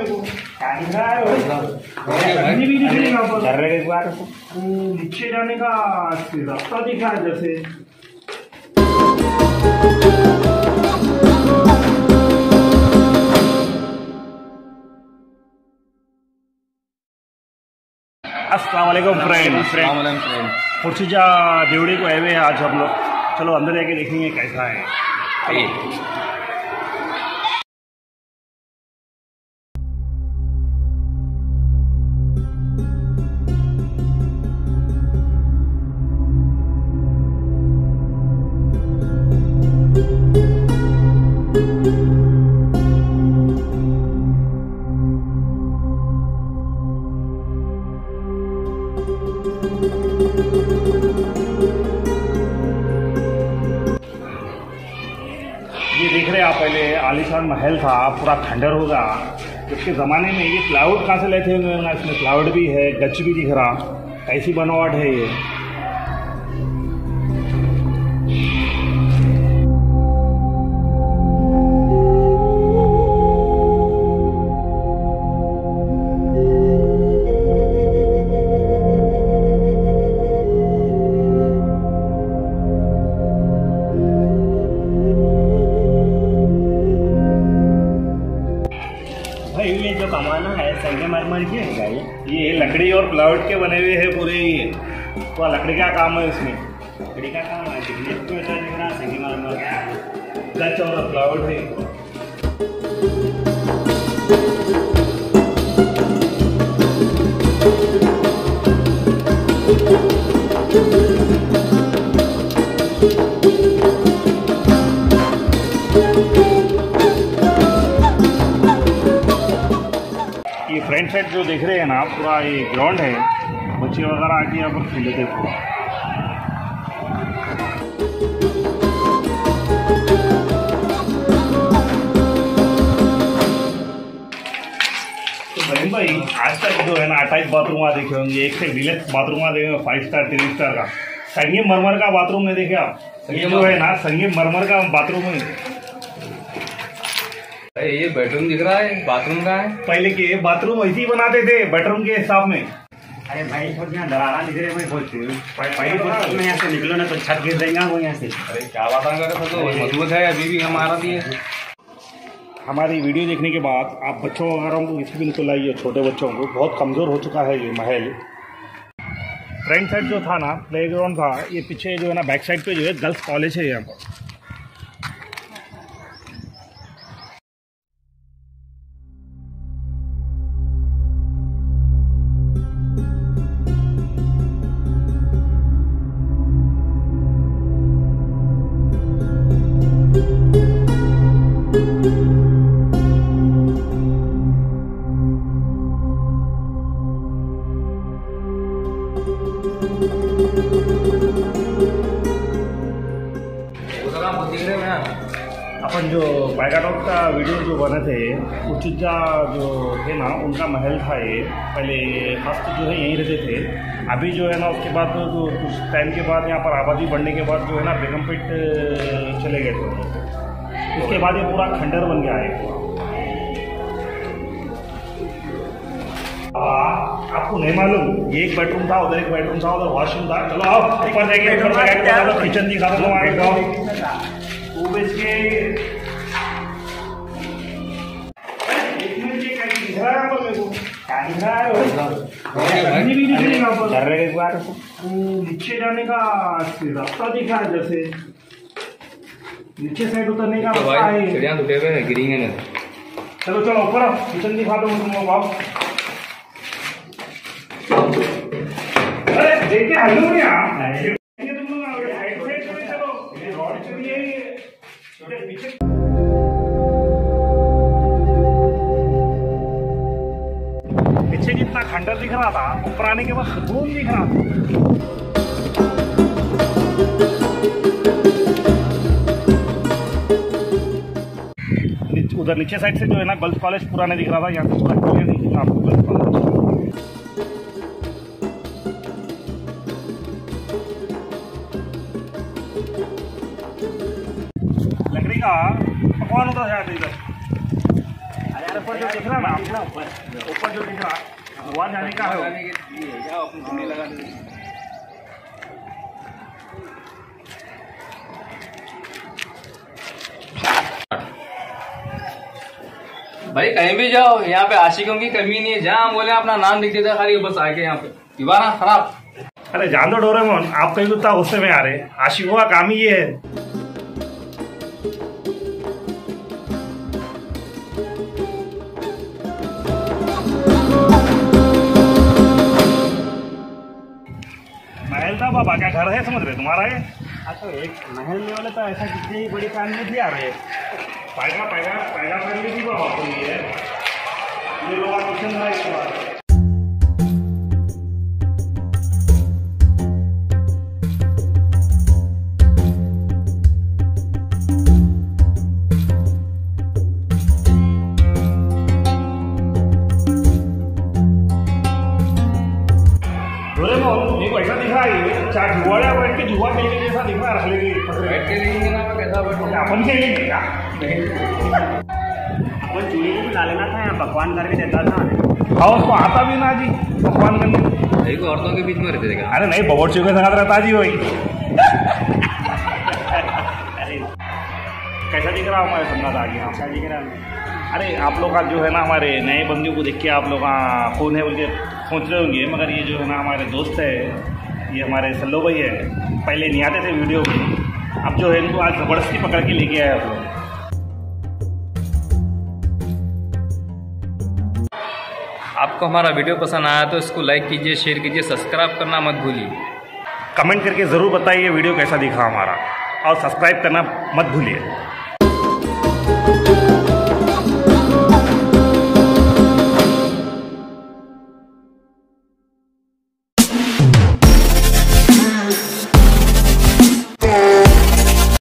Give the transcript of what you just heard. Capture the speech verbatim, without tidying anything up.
मेरे को एक बार नीचे जाने का रास्ता दिखा है जैसे। अस्सलामुअलैकुम फ्रेंड फ्रेंड खुर्शीद जाह देवड़ी को आए हुए हैं आज हम लोग। चलो अंदर जाके देखेंगे कैसा है। ये देख रहे हैं आप, पहले आलीशान महल था, पूरा खंडर होगा। उसके ज़माने में ये प्लाईवुड कहाँ से लाए थे ना, इसमें प्लाईवुड भी है, गच भी दिख रहा, कैसी बनावट है ये। ये जो कमाना है संगमरमर की है, ये लकड़ी और प्लाईवुड के बने हुए हैं पूरे। ये तो लकड़ी का काम है, इसमें लकड़ी का काम है, संगमरमर गच और प्लाईवुड है। फ्रंट साइड जो देख रहे हैं ना, पूरा ये ग्राउंड है, बच्चे वगैरह आके यहाँ पर खेलते हैं। भाई आज तक जो है ना अट्ठाईस बाथरूम आ देखे होंगे, एक से डिलेक्स बाथरूम आ देखे, फाइव स्टार थ्री स्टार का। संगमरमर का बाथरूम नहीं देखे आप, ये जो है ना संगमरमर का बाथरूम है। ये बेडरूम दिख रहा है, बाथरूम का है। पहले के बाथरूम ऐसे ही बनाते थे बेडरूम के हिसाब में। अरे भाई डराना दिख रहे, पहले यहाँ से निकलो ना तो छत गिर देगा वो यहाँ से। अरे क्या बात तो मजबूत है अभी भी हमारा भी है। हमारी वीडियो देखने के बाद आप बच्चों वगैरह को किसी भी निकल लाइए, छोटे बच्चों को, बहुत कमज़ोर हो चुका है ये महल। फ्रंट साइड जो था ना प्ले ग्राउंड था, ये पीछे जो है ना बैक साइड पे जो है गर्ल्स कॉलेज है यहाँ पर। अपन जो पैगाटॉप का वीडियो जो बने थे, खुर्शीद जाह जो थे ना उनका महल था ये। पहले फर्स्ट जो है यहीं रहते थे, अभी जो है ना उसके बाद तो कुछ टाइम के बाद यहाँ पर आबादी बढ़ने के बाद जो है ना बेगमपेट चले गए थे। उसके बाद ये पूरा खंडर बन गया है। आपको नहीं मालूम, एक बेडरूम था, उधर एक बेडरूम था, उधर वॉशरूम था। चलो आप ऊपर जाएंगे, किचन दिखा दो के। एक मिनट ये दिख रहा है मेरे को, एक बार नीचे जाने का रास्ता दिखा है जैसे, नीचे साइड उतरने का रास्ता है। गिरेंगे ना, चलो चलो ऊपर आओ, किचन दिखा दो तुम बाप। अरे देखते हलो नहीं आप पीछे जितना खंडर दिख रहा था, ऊपर आने के बाद सुकून दिख रहा था। उधर नीचे साइड से जो है ना गर्ल्स कॉलेज पूरा नहीं दिख रहा था, यहाँ से पूरा क्लियर नहीं दिख रहा आपको गर्ल्स कॉलेज। पकवान होता है। अरे ऊपर जो दिख रहा है, ऊपर जो दिख रहा है वहाँ जाने का है, जाओ अपने घूमने लगा। भाई कहीं भी जाओ यहाँ पे आशिकों की कमी नहीं है, जहाँ बोले अपना नाम लिख देता खाली, बस आके यहाँ पे इबारा खराब। अरे जान दो डोरेमोन, आप कहीं उतना गुस्से में आ रहे, आशिकों का काम ही ये है। महल था बाबा क्या घर है, समझ रहे तुम्हारा ये? अच्छा एक महल में वाले तो ऐसा कितने ही बड़ी काम में भी आ रहे। पैगा पैगा पैगा करने की बाबा को ये ये लोग आप क्वेश्चन था इस बार। ऐसा दिख रहा है चार जुआ बैठ के जुआ खेलने के जैसा दिख रहा है, बैठ के लेंगे ना कैसा बैठ अपन खेलेंगे क्या? अपन चूड़ी को भी ला लेना था, यहाँ पकवान करके देता था। हाँ उसको आता भी ना जी पकवान करने, को औरतों के बीच में रहते थे। अरे नहीं बबोचियों के साथ रहता जी वही। कैसा दिख रहा हमारे समझ आ गया, अच्छा दिख रहा है। अरे आप लोग का जो है ना हमारे नए बंदियों को देख के आप लोग कौन है बोल के सोच रहे होंगे, मगर ये जो है ना हमारे दोस्त है, ये हमारे सल्लो भाई है। पहले नहीं आते थे वीडियो में, अब जो है इनको आज ज़बरदस्ती पकड़ के लेके आए आप लोग। आपको हमारा वीडियो पसंद आया तो इसको लाइक कीजिए, शेयर कीजिए, सब्सक्राइब करना मत भूलिए। कमेंट करके ज़रूर बताइए वीडियो कैसा दिखा हमारा, और सब्सक्राइब करना मत भूलिए।